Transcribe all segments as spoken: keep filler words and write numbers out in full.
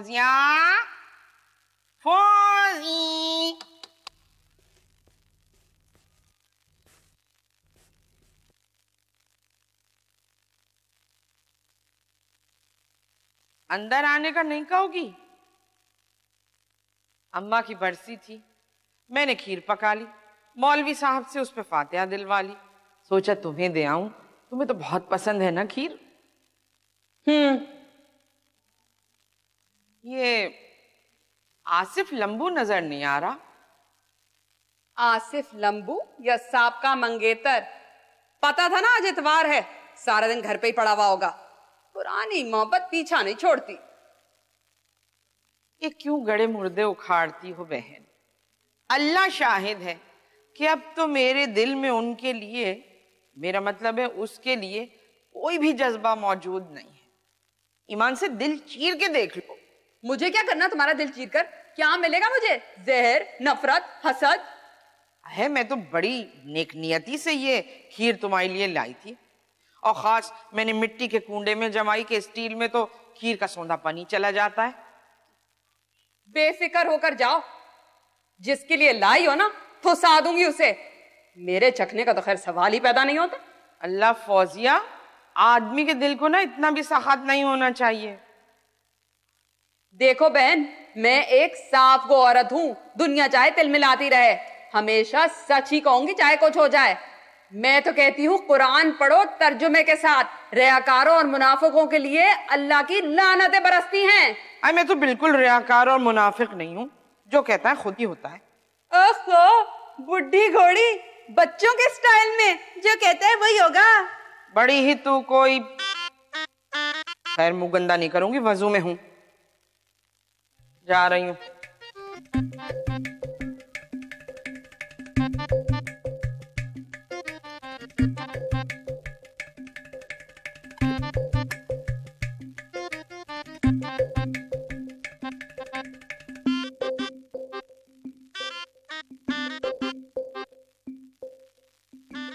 फौजिया फौजी। अंदर आने का नहीं कहोगी? अम्मा की बरसी थी, मैंने खीर पका ली, मौलवी साहब से उस पर फातिहा दिलवा ली, सोचा तुम्हें दे आऊं, तुम्हें तो बहुत पसंद है ना खीर। हम्म, ये आसिफ लंबू नजर नहीं आ रहा। आसिफ लंबू या साबका मंगेतर, पता था ना आज इतवार है, सारा दिन घर पे ही पड़ा हुआ होगा। पुरानी मोहब्बत पीछा नहीं छोड़ती। ये क्यों गड़े मुर्दे उखाड़ती हो बहन? अल्लाह शाहिद है कि अब तो मेरे दिल में उनके लिए, मेरा मतलब है उसके लिए, कोई भी जज्बा मौजूद नहीं है। ईमान से दिल चीर के देख लो। मुझे क्या करना तुम्हारा दिल चीर कर? क्या मिलेगा मुझे? जहर, नफरत, हसद? है, मैं तो बड़ी नेकनियती से ये खीर तुम्हारे लिए लाई थी, और खास मैंने मिट्टी के कूंडे में जमाई के स्टील में तो खीर का सौंधा पानी चला जाता है। बेफिक्र होकर जाओ, जिसके लिए लाई हो ना तो सा दूंगी उसे। मेरे चखने का तो खैर सवाल ही पैदा नहीं होता। अल्लाह फौजिया, आदमी के दिल को ना इतना भी साहत नहीं होना चाहिए। देखो बहन, मैं एक साफ गो औरत हूँ, दुनिया चाहे तिल मिलाती रहे, हमेशा सच ही कहूंगी चाहे कुछ हो जाए। मैं तो कहती हूँ कुरान पढ़ो तर्जुमे के साथ, रियाकारों और मुनाफिकों के लिए अल्लाह की लानतें बरसती हैं। अरे मैं तो बिल्कुल रियाकार और मुनाफिक नहीं हूँ, जो कहता है खुद ही होता है। ओहो, बुढ़ी घोड़ी, बच्चों के स्टाइल में जो कहता है वही होगा। बड़ी ही तू कोई। खैर मुंह गंदा नहीं करूंगी, वजू में हूँ, जा रही हूँ।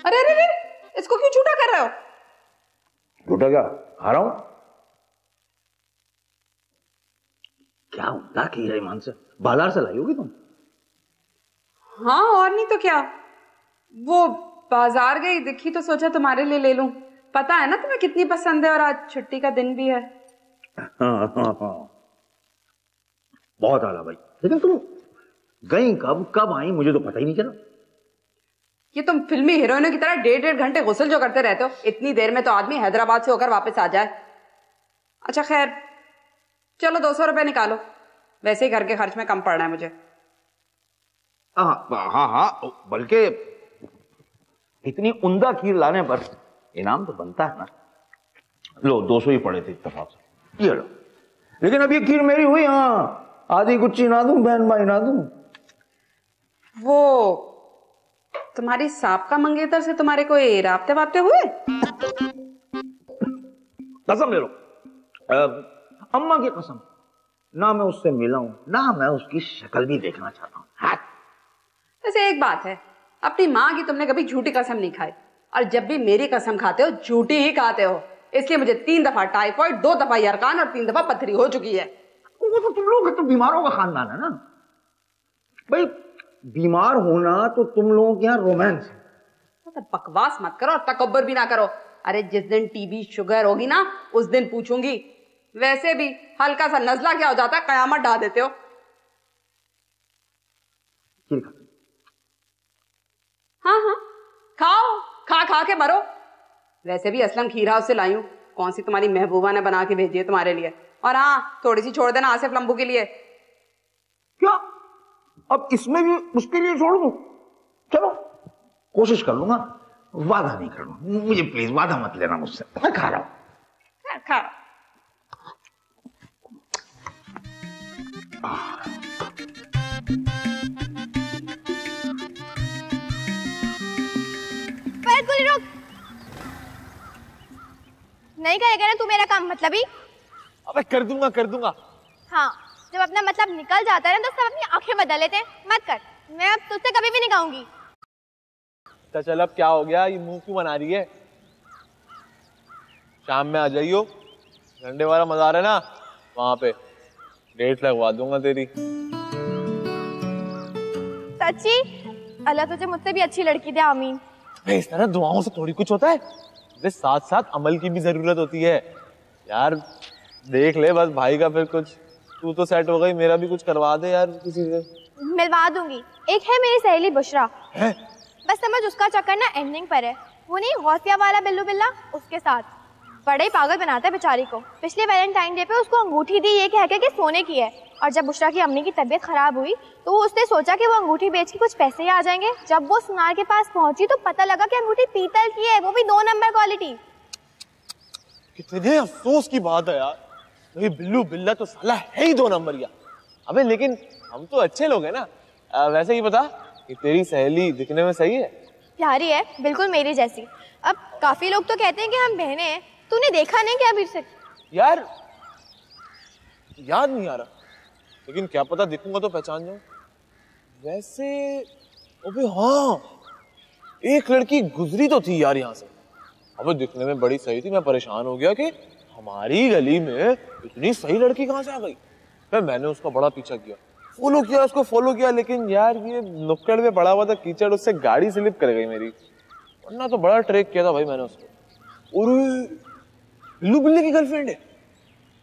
अरे अरे अरे, इसको क्यों झूठा कर रहे हो? झूठा क्या? आ रहा हूं। क्या उमदा खीर है, ईमान से बाजार से लाई होगी तुम? हाँ, और नहीं तो क्या। वो बाजार गई, दिखी तो सोचा तुम्हारे लिए ले लूं। पता है ना तुम्हें कितनी पसंद है, और आज छुट्टी का दिन भी है। हाँ, हाँ, हाँ। बहुत आला भाई, लेकिन तुम गई कब, कब आई मुझे तो पता ही नहीं चला। ये तुम फिल्मी हीरोइनों की तरह डेढ़ डेढ़ घंटे गुस्ल जो करते रहते हो, इतनी देर में तो आदमी हैदराबाद से होकर वापस आ जाए। अच्छा खैर चलो, दो सौ रुपये निकालो, वैसे ही घर के खर्च में कम पड़ना है मुझे। हाँ हाँ हाँ, बल्कि इतनी उमदा खीर लाने पर इनाम तो बनता है ना। लो, दो सौ ही पड़े थे इत्तेफाक से, ये लो। लेकिन अब ये खीर मेरी हुई। हाँ, आधी गुच्ची ना दूं बहन भाई, ना दूं। वो तुम्हारी साबका मंगेतर से तुम्हारे कोई राब्ते वाब्ते हुए? कसम ले लो, अम्मा की कसम, ना मैं उससे मिला हूं, ना मैं उसकी शक्ल भी देखना चाहता हूँ। हाँ। वैसे एक बात है, अपनी माँ की तुमने कभी झूठी कसम नहीं खाई, और जब भी मेरी कसम खाते हो झूठी ही खाते हो। इसलिए मुझे तीन दफा टाइफॉइड, दो दफा यरकान और तीन दफा पथरी हो चुकी है। वो तो तुम लोग, तुम बीमारों का खानदान है ना भाई। बीमार होना तो तुम लोगों के यहाँ रोमांस है। तो बकवास मत करो और तकब्बुर भी ना करो। अरे जिस दिन टीबी शुगर होगी ना, उस दिन पूछूंगी। वैसे भी हल्का सा नजला क्या हो जाता, कयामत ढा देते हो। हाँ हाँ, खाओ, खा खा के मरो। वैसे भी असलम खीर हाउस से लाई हूँ, कौन सी तुम्हारी महबूबा ने बना के भेजी है तुम्हारे लिए। और हाँ, थोड़ी सी छोड़ देना आसिफ लंबू के लिए। क्या अब इसमें भी उसके लिए छोड़ दो? चलो कोशिश कर लूंगा, वादा नहीं करूंगा। मुझे प्लीज वादा मत लेना मुझसे, मैं खा रहा हूं। खा बिल्कुल रुक नहीं करेगा ना तू मेरा काम, मतलब ही। अबे कर दूंगा कर दूंगा। हाँ, जब अपना मतलब निकल जाता है ना तो सब अपनी आंखें बदल लेते हैं। मत कर, मैं अब तुझसे कभी भी नहीं कहूंगी। तो चल अब क्या हो गया, ये मुंह क्यों बना रही है? शाम में आ जाइयो, झंडे वाला मज़ार है ना, वहाँ पे डेट लगवा दूंगा तेरी। सच्ची अल्लाह तुझे मुझसे भी अच्छी लड़की दे आमीन। इस तरह दुआओं से थोड़ी कुछ होता है, साथ साथ अमल की भी जरूरत होती है यार। देख ले बस भाई का फिर कुछ, तू तो सेट हो गई, मेरा भी कुछ करवा दे यार किसी से। मिलवा दूंगी। एक है मेरी सहेली बुशरा है? बस समझ उसका चक्कर ना एंडिंग पर है, वो नहीं गौसिया वाला बिल्लू बिल्ला उसके साथ। बड़ा ही पागल बनाता है बेचारी को। पिछले वैलेंटाइन डे पे उसको अंगूठी दी ये कह के कि सोने की है, और जब बुशरा की अम्मी की तबीयत खराब हुई तो उसने सोचा कि वो अंगूठी बेच के कुछ पैसे ही आ जाएंगे। जब वो सुनार के पास पहुंची तो पता लगा कि अंगूठी पीतल की है, वो भी दो नंबर क्वालिटी। कितने अफसोस की बात है यार, ये बिल्लू बिल्ला तो साला है ही दो नंबर का। अबे लेकिन हम तो अच्छे लोग हैं ना। आ, वैसे ही बता कि तेरी सहेली दिखने में सही है? प्यारी है, बिल्कुल मेरी जैसी। अब काफी लोग तो कहते हैं कि हम बहने हैं, तूने देखा नहीं क्या अभी तक? यार याद नहीं आ रहा, लेकिन क्या पता दिखूंगा तो पहचान जाऊं। वैसे अबे हाँ, एक लड़की गुजरी तो थी यार यहाँ से, अबे दिखने में बड़ी सही थी। मैं परेशान हो गया कि हमारी गली में इतनी सही लड़की कहाँ से आ गई। फिर मैंने उसका बड़ा पीछा किया, फॉलो किया उसको फॉलो किया, लेकिन यार ये नुक्कड़ में पड़ा हुआ था कीचड़, उससे गाड़ी स्लिप कर गई मेरी, वरना तो बड़ा ट्रैक किया था भाई मैंने उसको। और बिल्लू बिल्ली की गर्लफ्रेंड है?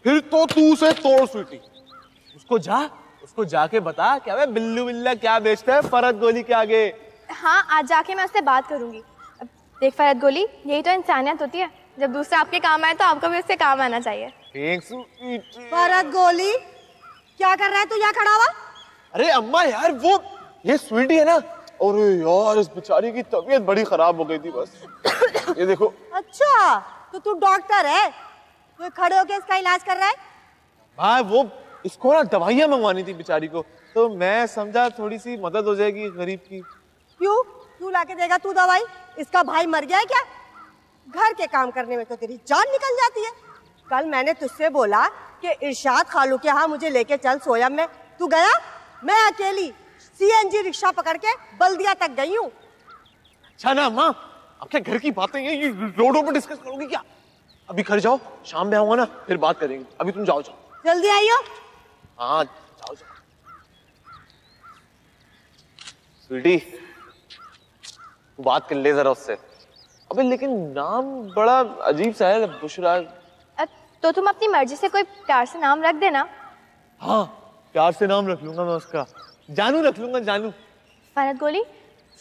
फिर तो तू से तोड़ सूटी। उसको जा उसको जाके बता क्या भाई बिल्लू बिल्ला क्या बेचता है फरहत गोली के आगे। हाँ आज जाके मैं उससे बात करूंगी। देख फरहत गोली, यही तो इंसानियत होती है, जब दूसरा आपके काम आए तो आपको भी उससे काम आना चाहिए। फरहत गोली क्या कर रहा है तू यहाँ खड़ा हुआ? अरे अम्मा यार वो ये स्वीटी है ना, और यार इस बेचारी की तबीयत बड़ी खराब हो गई थी बस ये देखो। अच्छा तो तू डॉक्टर है, तो खड़े होके इसका इलाज कर रहा है? भाई वो इसको ना दवाइयाँ मंगवानी थी बेचारी को, तो मैं समझा थोड़ी सी मदद हो जाएगी गरीब की। क्यों तू लाके देगा तू दवाई? इसका भाई मर गया है क्या? घर के काम करने में तो तेरी जान निकल जाती है। कल मैंने तुझसे बोला कि इरशाद खालू के यहाँ मुझे लेके चल सोयम में, तू गया। मैं अकेली सीएनजी रिक्शा पकड़ के बल्दिया तक गई हूँ। अच्छा ना माँ, आपके घर की बातें ये रोडों पर डिस्कस करोगी क्या? अभी घर जाओ, शाम में आऊंगा ना फिर बात करेंगे, अभी तुम जाओ जाओ जल्दी आइयो। हाँ जाओ जाओ। स्वीटी बात कर ले जरा उससे। अबे लेकिन नाम बड़ा अजीब सा है बुशरा। तो तुम अपनी मर्जी से कोई प्यार से नाम रख देना। हाँ प्यार से नाम रख लूंगा मैं उसका, जानू रख लूंगा जानू। फरहत गोली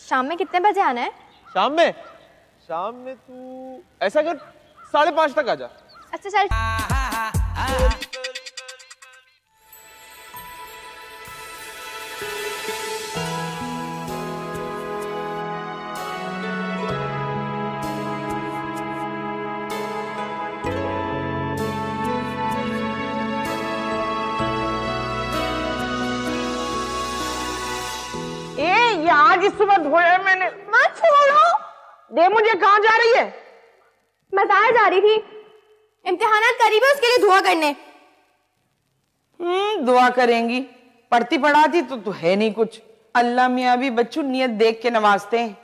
शाम में कितने बजे आना है? शाम में शाम में तू ऐसा कर साढ़े पाँच तक आ जा। अच्छा चल। सुबह धोया मैंने। मत छोड़ो। दे मुझे, कहाँ जा रही है? मजार जा रही थी, इम्तिहानात करीब है उसके लिए दुआ करने। हम्म दुआ करेंगी, पढ़ती पढ़ाती तो, तो है नहीं कुछ। अल्लाह मियाँ भी बच्चों नियत देख के नवाजते हैं।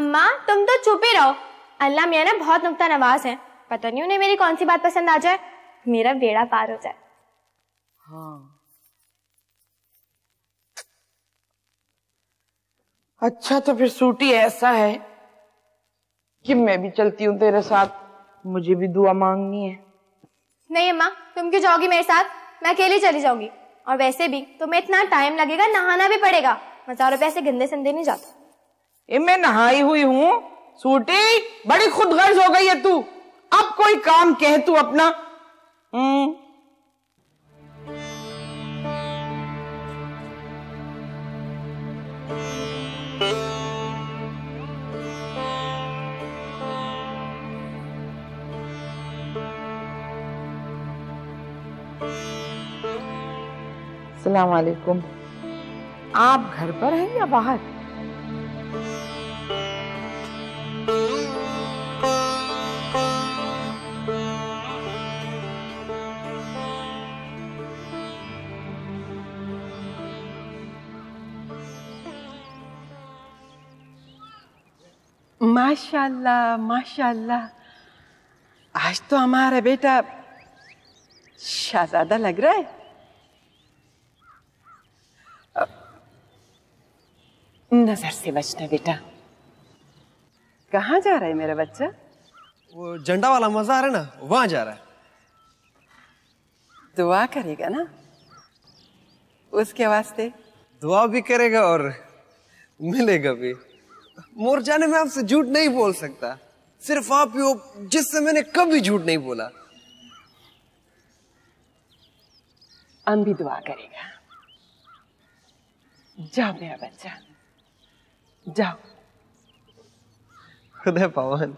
अम्मा तुम तो चुप ही रहो, अल्लाह मियाँ ना बहुत नुक्ता नवाज है, पता नहीं उन्हें मेरी कौन सी बात पसंद आ जाए, मेरा बेड़ा पार हो जाए। हाँ अच्छा तो फिर सूटी ऐसा है कि मैं भी चलती हूँ तेरे साथ, मुझे भी दुआ मांगनी है। नहीं अम्मा तुम क्यों जाओगी मेरे साथ, मैं अकेली चली जाऊंगी, और वैसे भी तुम्हें इतना टाइम लगेगा, नहाना भी पड़ेगा, मजारों पे ऐसे गंदे संदे नहीं जाता। ए मैं नहाई हुई हूँ सूटी, बड़ी खुदगर्ज हो गई है तू, अब कोई काम कह तू अपना। अस्सलामुअलैकुम। आप घर पर हैं या बाहर? माशाल्लाह माशाल्लाह, आज तो हमारा बेटा शहजादा लग रहा है। नजर से बचना बेटा। कहाँ जा रहा है मेरा बच्चा? वो झंडा वाला मजा आ रहा है ना, वहां जा रहा है। दुआ करेगा ना उसके वास्ते? दुआ भी करेगा और मिलेगा भी। मोर जाने में आपसे झूठ नहीं बोल सकता, सिर्फ आप ही हो जिससे मैंने कभी झूठ नहीं बोला। हम भी दुआ करेगा। जाओ मेरा बच्चा, जाओ। खुदा पावन।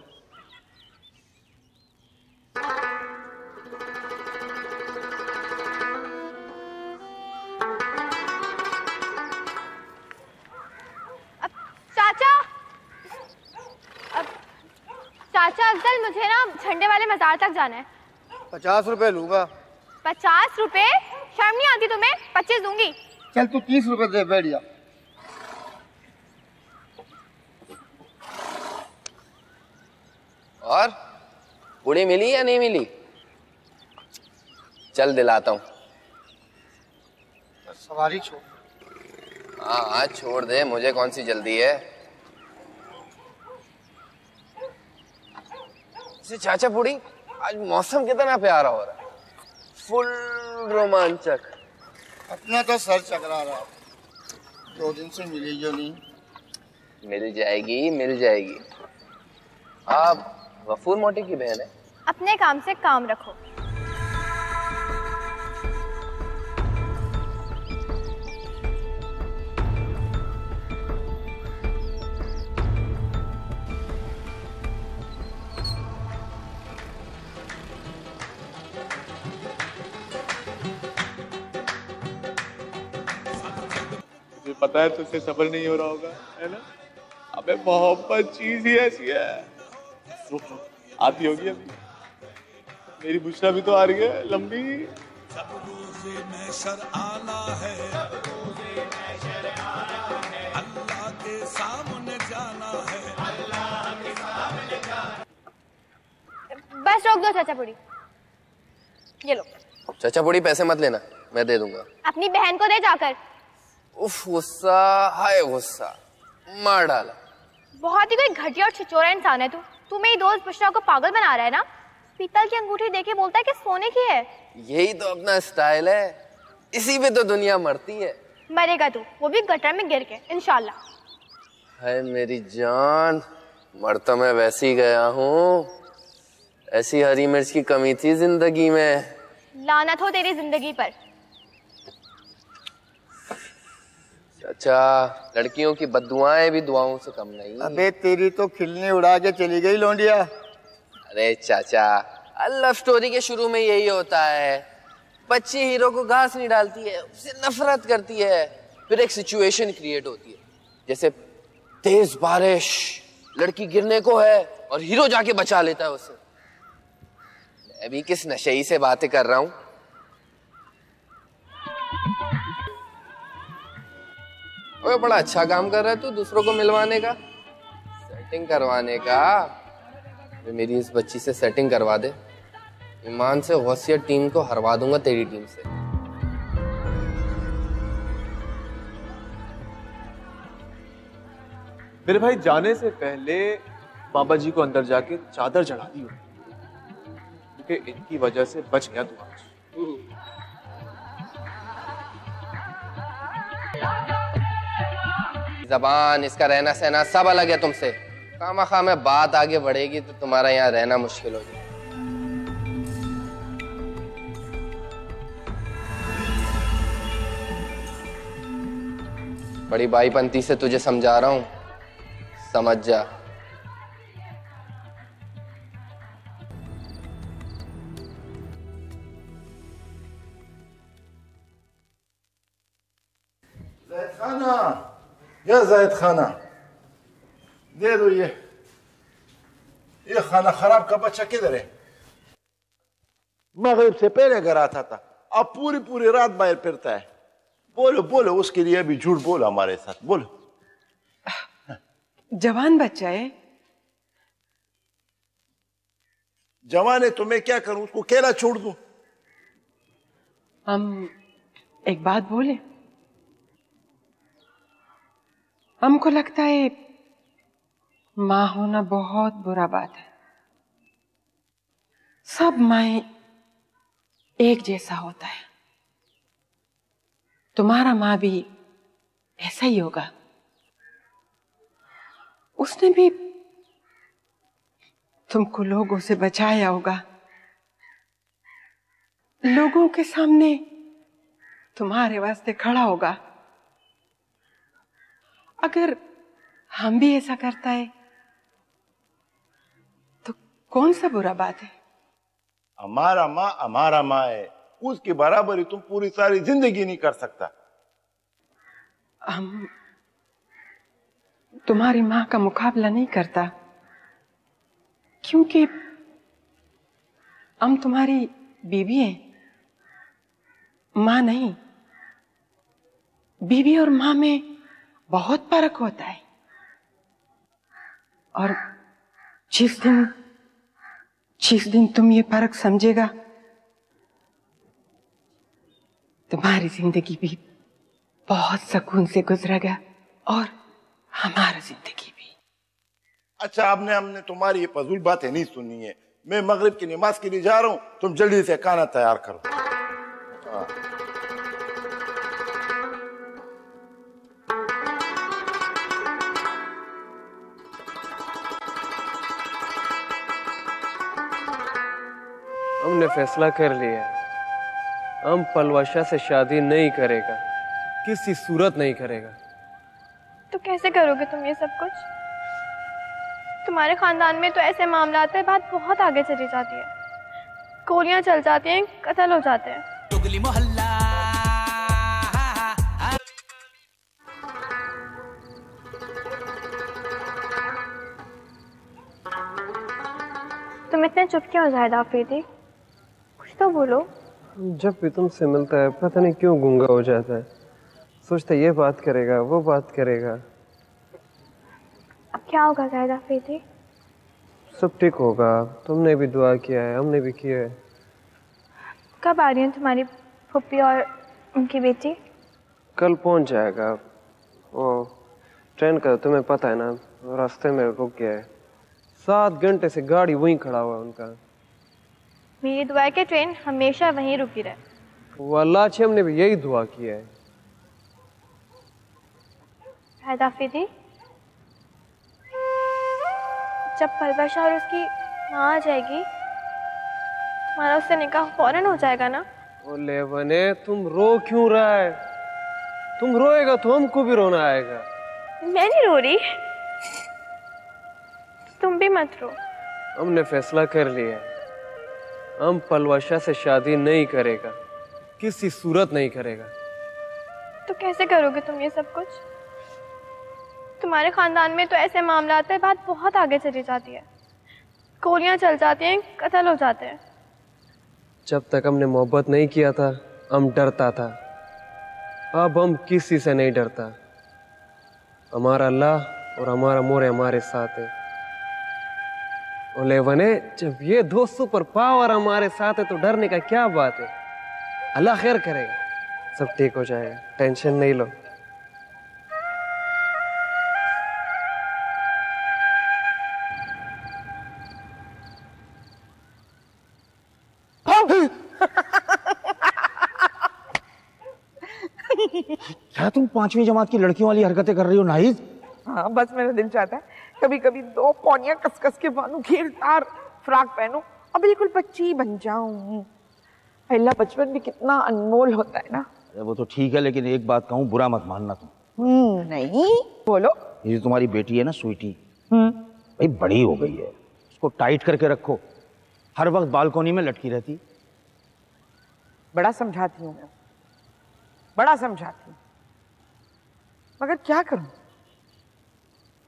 चाचा अफजल, मुझे ना झंडे वाले मजार तक जाना है। पचास रुपए लूंगा। पचास रुपए? शर्म नहीं आती तुम्हें? पच्चीस दूंगी। चल तू तीस रुपए दे, बैठ जा। और पुड़ी मिली या नहीं मिली? चल दिलाता हूँ। सवारी छोड़। हाँ हाँ छोड़ दे, मुझे कौन सी जल्दी है। चाचा पूरी, आज मौसम कितना प्यारा हो रहा है, फुल रोमांचक। अपना तो सर चकरा रहा है, दो दिन से मिली जो नहीं। मिल जाएगी मिल जाएगी, आप गफूर मोटी की बहन है। अपने काम से काम रखो। पता है तुझसे सफल नहीं हो रहा होगा, है ना? अबे मोहब्बत चीज ही ऐसी है। आती होगी अभी। मेरी बुशरा भी तो आ रही है लंबी। अल्लाह के सामने जाना है। बस रोक दो चाचा पुड़ी। ये लो। चाचा पुड़ी पैसे मत लेना, मैं दे दूंगा। अपनी बहन को दे जाकर। उफ गुस्सा, हाय गुस्सा, मार डाला। बहुत ही कोई घटिया और छिचोरा इंसान है तू। तू मेरी दोस्त बुशरा को पागल बना रहा है ना। पीतल की अंगूठी देके बोलता है कि सोने की है। यही तो अपना स्टाइल है, इसी पे तो दुनिया मरती है। मरेगा तू, वो भी गटर में गिर के, इंशाल्लाह। हाय मेरी जान, मर तो मैं वैसे ही गया हूँ। ऐसी हरी मिर्च की कमी थी जिंदगी में। लानत हो तेरी जिंदगी पर। अच्छा, लड़कियों की बद्दुआएं भी दुआओं से कम नहीं। अबे तेरी तो खिलने उड़ा के चली गई लौंडिया। अरे चाचा, लव स्टोरी के शुरू में यही होता है। बच्ची हीरो को घास नहीं डालती है, उससे नफरत करती है, फिर एक सिचुएशन क्रिएट होती है, जैसे तेज बारिश, लड़की गिरने को है और हीरो जाके बचा लेता है उसे। अभी किस नशेई से बातें कर रहा हूँ। ओए बड़ा अच्छा काम कर रहा है तू, दूसरों को मिलवाने का, सेटिंग करवाने का। तो मेरी इस बच्ची से सेटिंग करवा दे, ईमान से वसिया टीम को हरवा दूंगा तेरी टीम से। मेरे भाई जाने से पहले बाबा जी को अंदर जाके चादर चढ़ा दी, क्योंकि इनकी वजह से बच गया तू। जबान, इसका रहना सहना सब अलग है तुमसे। खामा खामा बात आगे बढ़ेगी तो तुम्हारा यहाँ रहना मुश्किल हो जाएगा। बड़ी भाईपंती से तुझे समझा रहा हूँ, समझ जा। ये जायद खाना दे दो। ये ये खाना खराब का बच्चा किधर है? मगरिब से पहले घर आता था, अब पूरी पूरी रात बाहर फिरता है। बोलो बोलो उसके लिए भी झूठ बोलो हमारे साथ, बोलो। जवान बच्चा है। जवान है तो मैं क्या करूं, उसको केला छोड़ दूं? हम एक बात बोले, हमको लगता है माँ होना बहुत बुरा बात है। सब माएं एक जैसा होता है, तुम्हारा माँ भी ऐसा ही होगा। उसने भी तुमको लोगों से बचाया होगा, लोगों के सामने तुम्हारे वास्ते खड़ा होगा। अगर हम भी ऐसा करता है तो कौन सा बुरा बात है? हमारा माँ हमारा माँ है, उसकी बराबरी तुम पूरी सारी जिंदगी नहीं कर सकता। हम तुम्हारी माँ का मुकाबला नहीं करता, क्योंकि हम तुम्हारी बीवी हैं, माँ नहीं। बीवी और माँ में बहुत फर्क होता है, और जिस दिन जिस दिन तुम ये फर्क समझेगा, तुम्हारी जिंदगी भी बहुत सुकून से गुजरेगा और हमारा जिंदगी भी। अच्छा, आपने हमने तुम्हारी ये फजूल बातें नहीं सुनी है। मैं मगरिब की नमाज के लिए जा रहा हूँ, तुम जल्दी से खाना तैयार करो। आ, हमने फैसला कर लिया, हम पलवशा से शादी नहीं करेगा, किसी सूरत नहीं करेगा। तो कैसे करोगे तुम ये सब कुछ? तुम्हारे खानदान में तो ऐसे मामला आते हैं, बात बहुत आगे चली जाती है, गोलियां चल जाती हैं, कत्ल हो जाते हैं। दुगली मोहल्ला तुम इतने चुप क्यों हो ज़ाहिद अफरीदी? तो बोलो। जब भी तुमसे मिलता है पता नहीं क्यों गूंगा हो जाता है, सोचता ये बात करेगा वो बात करेगा। अब क्या होगा ज़ाहिद अफरीदी? सब ठीक होगा, तुमने भी दुआ किया है, हमने भी किया है। कब आ रही है तुम्हारी फूफी और उनकी बेटी? कल पहुंच जाएगा, वो ट्रेन का तुम्हें पता है ना, रास्ते में रुक गया है। सात घंटे से गाड़ी वहीं खड़ा हुआ उनका। मेरी दुआ है कि ट्रेन हमेशा वहीं रुकी रहे। वल्लाह से हमने भी यही दुआ किया है। ज़ाहिद अफरीदी, जब पलवशा और उसकी माँ आ जाएगी, तुम्हारा उससे निकाह फौरन हो जाएगा ना? ओले बने, तुम रो क्यों रहा है? तुम रोएगा तो हमको भी रोना आएगा। मैं नहीं रो रही, तुम भी मत रो। हमने फैसला कर लिया, हम पलवशा से शादी नहीं करेगा, किसी सूरत नहीं करेगा। तो कैसे करोगे तुम ये सब कुछ? तुम्हारे खानदान में तो ऐसे मामला आते हैं, बात बहुत आगे चली जाती है, गोलियां चल जाती हैं, कत्ल हो जाते हैं। जब तक हमने मोहब्बत नहीं किया था हम डरता था, अब हम किसी से नहीं डरता। हमारा अल्लाह और हमारा मोरे हमारे साथ है। ओले वने, जब ये दो सुपर पावर हमारे साथ है तो डरने का क्या बात है? अल्लाह खैर करेगा, सब ठीक हो जाएगा, टेंशन नहीं लो। क्या तुम पांचवी जमात की लड़कियों वाली हरकतें कर रही हो नाइज? हाँ, बस मेरा दिल चाहता है कभी कभी दो पौनिया कसकस के बानू, घेरदार फ्राक पहनूं और बिल्कुल बच्ची बन जाऊं। अल्लाह, बचपन भी कितना अनमोल होता है ना। अरे वो तो ठीक है, लेकिन एक बात कहूं, बुरा मत मानना तुम। नहीं, बोलो। ये जो तुम्हारी बेटी है ना स्वीटी, भाई बड़ी हो गई है, उसको टाइट करके रखो, हर वक्त बालकोनी में लटकी रहती। बड़ा समझाती हूँ मैं, बड़ा समझाती हूँ, मगर क्या करूँ,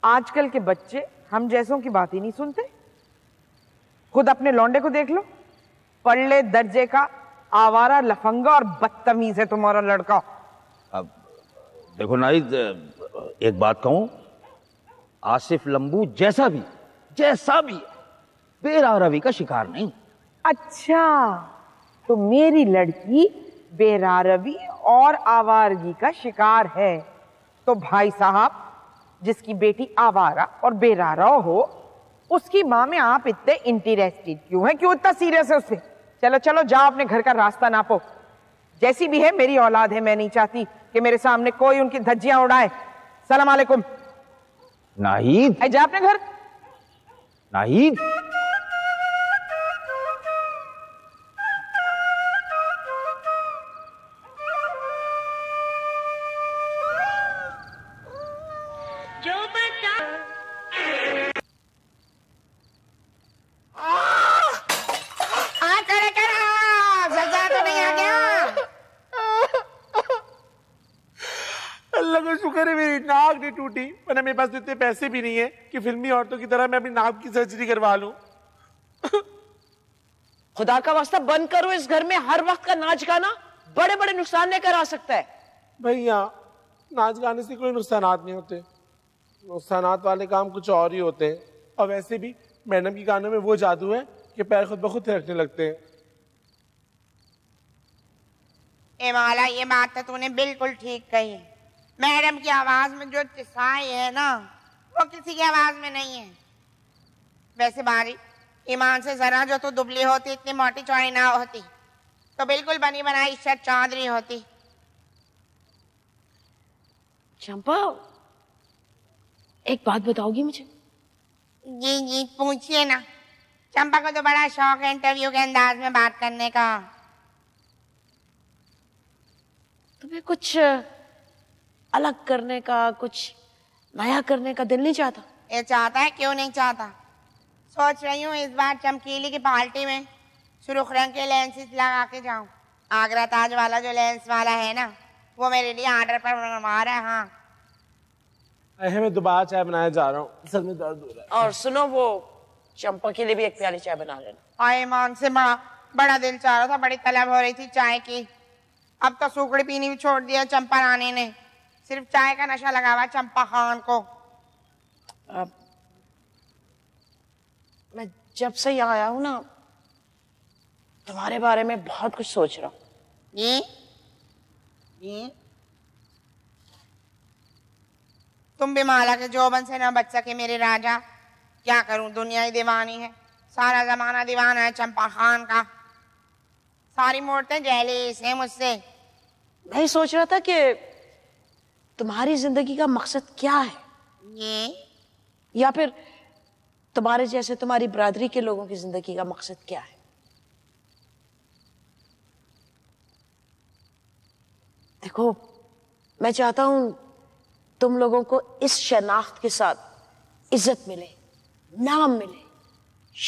आजकल के बच्चे हम जैसों की बात ही नहीं सुनते। खुद अपने लौंडे को देख लो, पढ़ले दर्जे का आवारा लफंगा और बदतमीज है तुम्हारा लड़का। अब देखो नाइज, एक बात कहूं, आसिफ लंबू जैसा भी जैसा भी बेरारवी का शिकार नहीं। अच्छा, तो मेरी लड़की बेरारवी और आवारगी का शिकार है, तो भाई साहब जिसकी बेटी आवारा और बेरारा हो, उसकी माँ में आप इतने इंटरेस्टेड क्यों हैं? क्यों इतना सीरियस है उससे? चलो चलो जाओ अपने घर का रास्ता नापो। जैसी भी है मेरी औलाद है, मैं नहीं चाहती कि मेरे सामने कोई उनकी धज्जियां उड़ाए। सलाम अलैकुम। नाहीद जा अपने घर। नाहीद टूटी, वरना मेरे पास इतने पैसे भी नहीं है कि फिल्मी औरतों की तरह मैं अपनी नाक की सर्जरी करवा लूं। खुदा का वास्ता बंद करो, इस घर में हर वक्त का नाच गाना बड़े बड़े नुकसान लेकर आ सकता है। भैया नाच गाने से कोई नुकसानात नहीं होते, नुकसानात वाले काम कुछ और ही होते हैं। और वैसे भी मैडम के गानों में वो जादू है कि पैर खुद ब खुद थिरकने लगते हैं। ए माला, ये बात तो तूने बिल्कुल ठीक कही। मैडम की आवाज में जो चिसाई है ना, वो किसी की आवाज में नहीं है। वैसे बारी ईमान से जरा, जो तो दुबली होती, इतनी मोटी चौड़ी ना होती, तो बिल्कुल बनी बनाई शर्ट चौधरी होती। चंपा, एक बात बताओगी मुझे? जी जी पूछिए ना। चंपा को तो बड़ा शौक है इंटरव्यू के अंदाज में बात करने का। तुम्हें कुछ अलग करने का, कुछ नया करने का दिल नहीं चाहता? ये चाहता है, क्यों नहीं चाहता। सोच रही हूँ इस बार चमकीली की पार्टी में सुरख रंग के लेंसेज लगा के जाऊँ। आगरा ताज वाला जो लेंस वाला है ना, वो मेरे लिए आर्डर पर बनवा रहा है। हाँ अहे, मैं दोबारा चाय बनाने जा रहा हूँ, सर में दर्द हो रहा है। और सुनो, वो चंपा के लिए भी एक प्याली चाय बना लेना। आए मान से माँ, बड़ा दिल चाह रहा था, बड़ी तलब हो रही थी चाय की। अब तो सूखड़ी पीनी भी छोड़ दिया चंपा रानी ने, सिर्फ चाय का नशा लगा हुआ चंपा खान को। अब मैं जब से यहाँ आया हूँ ना, तुम्हारे बारे में बहुत कुछ सोच रहा हूँ। ये? ये? तुम भी माला के जोबन से ना बच सके मेरे राजा। क्या करूँ, दुनिया ही दीवानी है, सारा जमाना दीवाना है चंपा खान का। सारी मोड़ते जेलिस है मुझसे। मैं सोच रहा था कि तुम्हारी जिंदगी का मकसद क्या है, ये? या फिर तुम्हारे जैसे तुम्हारी बरादरी के लोगों की जिंदगी का मकसद क्या है। देखो, मैं चाहता हूं तुम लोगों को इस शनाख्त के साथ इज्जत मिले, नाम मिले,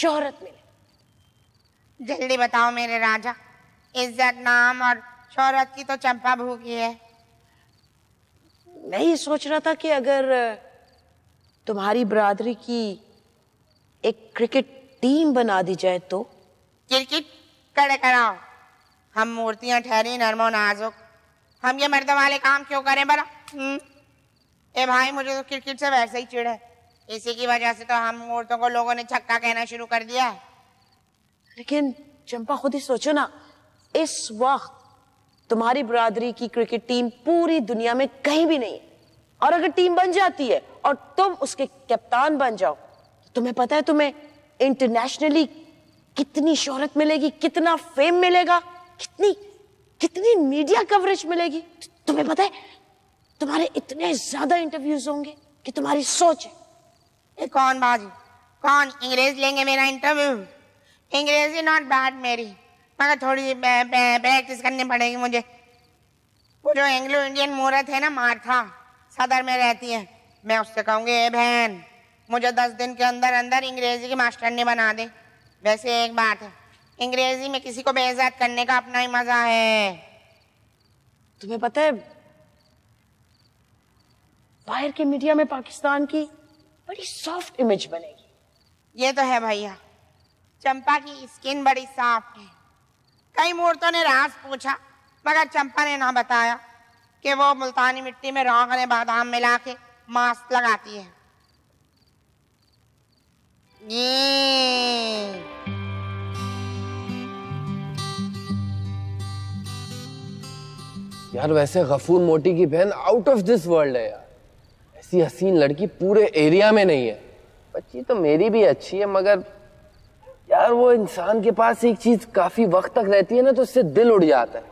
शोहरत मिले। जल्दी बताओ मेरे राजा, इज्जत, नाम और शोहरत की तो चंपा भूखी है। मैं ये सोच रहा था कि अगर तुम्हारी बरादरी की एक क्रिकेट टीम बना दी जाए तो। क्रिकेट कड़े कराओ, हम मूर्तियां ठहरी नरमो नाजुक, हम ये मर्द वाले काम क्यों करें बरा। ए भाई, मुझे तो क्रिकेट से वैसे ही चिढ़ है, इसी की वजह से तो हम औरतों को लोगों ने छक्का कहना शुरू कर दिया है। लेकिन चंपा, खुद ही सोचो ना, इस वक्त तुम्हारी बरादरी की क्रिकेट टीम पूरी दुनिया में कहीं भी नहीं है। और अगर टीम बन जाती है और तुम उसके कप्तान बन जाओ, तुम्हें पता है तुम्हें इंटरनेशनली कितनी शोहरत मिलेगी, कितना फेम मिलेगा, कितनी कितनी मीडिया कवरेज मिलेगी। तुम्हें पता है तुम्हारे इतने ज्यादा इंटरव्यूज होंगे कि तुम्हारी सोच है। ए, कौन बाजी, कौन अंग्रेज लेंगे मेरा इंटरव्यू? अंग्रेजी नॉट बैड मेरी, मगर थोड़ी प्रैक्टिस करनी पड़ेगी मुझे। वो जो एंग्लो इंडियन मूरत है ना, मार्था, सदर में रहती है, मैं उससे कहूँगी ए बहन, मुझे दस दिन के अंदर अंदर अंग्रेजी की मास्टरनी बना दे। वैसे एक बात है, अंग्रेजी में किसी को बेइज्जत करने का अपना ही मजा है। तुम्हें पता है बाहर के मीडिया में पाकिस्तान की बड़ी सॉफ्ट इमेज बनेगी। ये तो है भैया, चंपा की स्किन बड़ी सॉफ्ट है। कई मूर्तों ने राज पूछा, मगर चंपा ने ना बताया कि वो मुल्तानी मिट्टी में रोगने बादाम मिला के मास्क लगाती है। ये यार, वैसे गफूर मोटी की बहन आउट ऑफ दिस वर्ल्ड है यार। ऐसी हसीन लड़की पूरे एरिया में नहीं है। बच्ची तो मेरी भी अच्छी है, मगर यार वो इंसान के पास एक चीज काफी वक्त तक रहती है ना तो उससे दिल उड़ जाता है।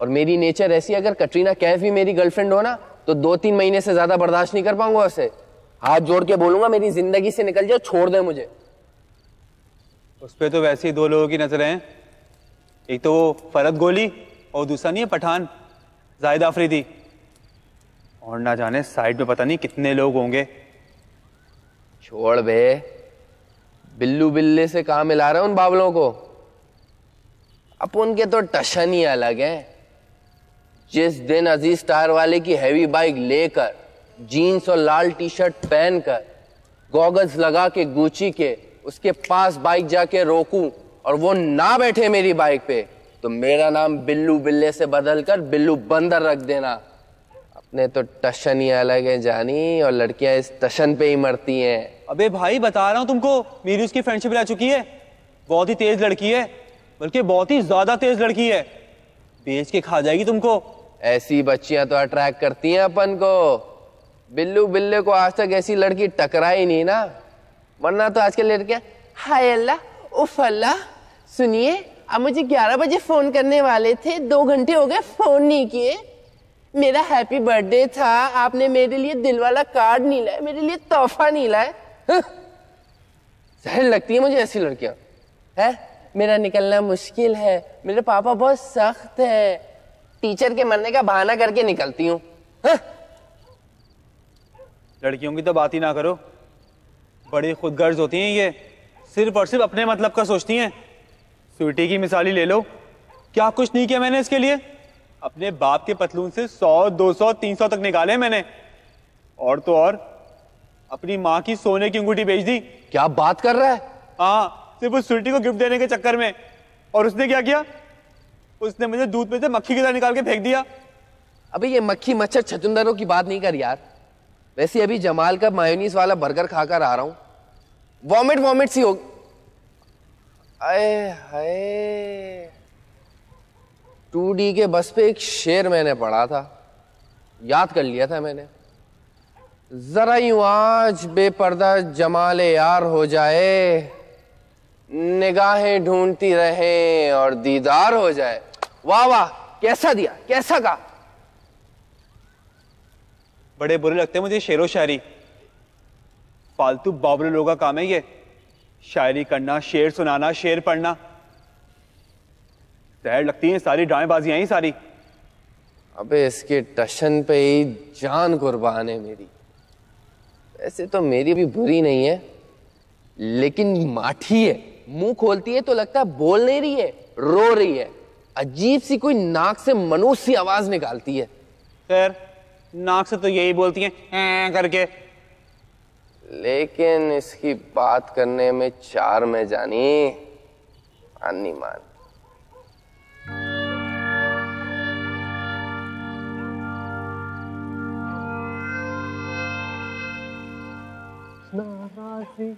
और मेरी नेचर ऐसी, अगर कटरीना कैफ भी मेरी गर्लफ्रेंड हो ना तो दो तीन महीने से ज्यादा बर्दाश्त नहीं कर पाऊंगा उसे। हाथ जोड़ के बोलूंगा मेरी जिंदगी से निकल जाओ, छोड़ दे मुझे। उस पर तो वैसे ही दो लोगों की नजरें हैं, एक तो वो फरहत गोली और दूसरा नहीं है पठान जाहिद आफरीदी, और ना जाने साइड में पता नहीं कितने लोग होंगे। छोड़ बे, बिल्लू बिल्ले से कहाँ मिला रहा है उन बावलों को। अब उनके तो टशन ही अलग है। जिस दिन अजीज स्टार वाले की हैवी बाइक लेकर, जीन्स और लाल टी शर्ट पहनकर, गॉगल्स लगा के गुची के उसके पास बाइक जाके रोकूं और वो ना बैठे मेरी बाइक पे, तो मेरा नाम बिल्लू बिल्ले से बदलकर बिल्लू बंदर रख देना। अपने तो टशन ही अलग है जानी, और लड़कियां इस टशन पे ही मरती हैं। अबे भाई बता रहा हूँ तुमको, मेरी उसकी फ्रेंडशिप ला चुकी है। बहुत ही तेज लड़की है, बल्कि बहुत ही ज्यादा तेज लड़की है, बेच के खा जाएगी तुमको। ऐसी बच्चियां तो अट्रैक्ट करती हैं अपन को। बिल्लू बिल्ले को आज तक ऐसी लड़की टकराई नहीं ना, वरना तो आजकल लड़कियां हाय अल्लाह उफ अल्लाह। सुनिए आप मुझे ग्यारह बजे फोन करने वाले थे, दो घंटे हो गए फोन नहीं किए। मेरा हैप्पी बर्थडे था, आपने मेरे लिए दिल वाला कार्ड नहीं लाया, मेरे लिए तोहफा नहीं लाया। जहर लगती है मुझे ऐसी लड़कियां है। मेरा निकलना मुश्किल है, मेरे पापा बहुत सख्त है, टीचर के मरने का बहाना करके निकलती हूँ। लड़कियों की तो बात ही ना करो, बड़ी खुदगर्ज होती हैं ये, सिर्फ और सिर्फ अपने मतलब का सोचती हैं। स्वीटी की मिसाल ही ले लो, क्या कुछ नहीं किया मैंने इसके लिए। अपने बाप के पतलून से सौ दो सौ तीन सौ तक निकाले मैंने, और तो और अपनी माँ की सोने की अंगूठी बेच दी। क्या बात कर रहा है। हाँ, सिर्फ उस स्वीटी को गिफ्ट देने के चक्कर में। और उसने क्या किया, उसने मुझे दूध में से मक्खी की तरह निकाल के फेंक दिया। अबे ये मक्खी मच्छर छतुंदरों की बात नहीं कर यार। वैसे अभी जमाल का मायोनीज वाला बर्गर खाकर आ रहा हूँ, वॉमिट वॉमिट सी हो। आए हाय, टू डी के बस पे एक शेर मैंने पढ़ा था, याद कर लिया था मैंने। जरा यूं आज बेपर्दा जमाल यार हो जाए, निगाहें ढूंढती रहे और दीदार हो जाए। वाह वाह, कैसा दिया, कैसा कहा। बड़े बुरे लगते हैं मुझे शेरो शायरी, फालतू बावले लोगों का काम है ये, शायरी करना, शेर सुनाना, शेर पढ़ना। जहर लगती है सारी ड्रामेबाजियां ही सारी। अबे इसके टशन पे ही जान कुर्बान है मेरी। वैसे तो मेरी भी बुरी नहीं है, लेकिन माठी है, मुंह खोलती है तो लगता है बोल नहीं रही है, रो रही है। अजीब सी कोई नाक से मनोज सी आवाज निकालती है। खैर नाक से तो यही बोलती है ऐं करके, लेकिन इसकी बात करने में चार में जानी आनी मान। नाराजी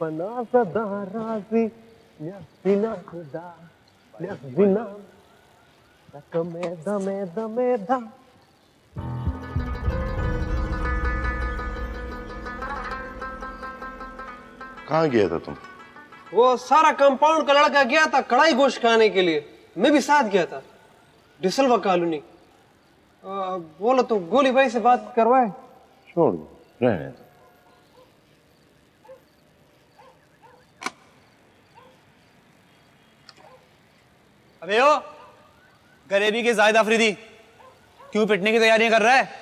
बना सदा राजी बिना खुदा बिना दमे दमे दमे दा। कहाँ गया था तुम? वो सारा कंपाउंड का लड़का गया था कढ़ाई गोश्त खाने के लिए, मैं भी साथ गया था। डिसलवा कॉलोनी बोलो तो गोली भाई से बात करवाए। छोड़ रहे हैं। अबे ओ गरीबी के जाहिद अफरीदी, क्यों पिटने की तैयारियां कर रहा है?